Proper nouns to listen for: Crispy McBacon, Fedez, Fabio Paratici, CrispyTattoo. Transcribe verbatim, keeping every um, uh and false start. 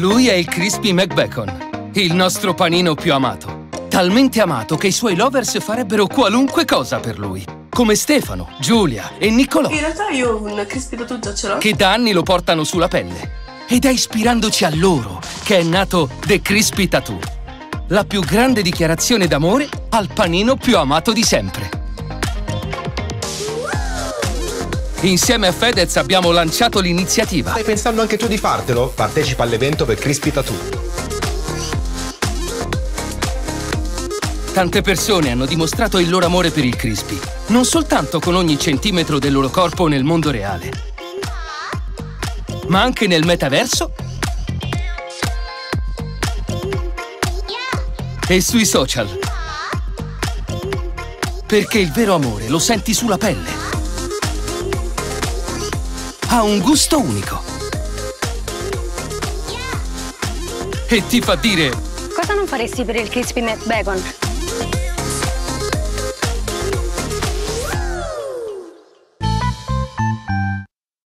Lui è il Crispy McBacon, il nostro panino più amato. Talmente amato che i suoi lovers farebbero qualunque cosa per lui. Come Stefano, Giulia e Niccolò. In realtà io un Crispy tutto ce l'ho. Che da anni lo portano sulla pelle. Ed è ispirandoci a loro che è nato The Crispy Tattoo. La più grande dichiarazione d'amore al panino più amato di sempre. Insieme a Fedez abbiamo lanciato l'iniziativa. Stai pensando anche tu di fartelo? Partecipa all'evento per Crispy Tattoo. Tante persone hanno dimostrato il loro amore per il Crispy, non soltanto con ogni centimetro del loro corpo nel mondo reale, ma anche nel metaverso e sui social. Perché il vero amore lo senti sulla pelle. Ha un gusto unico e ti fa dire: cosa non faresti per il Crispy McBacon?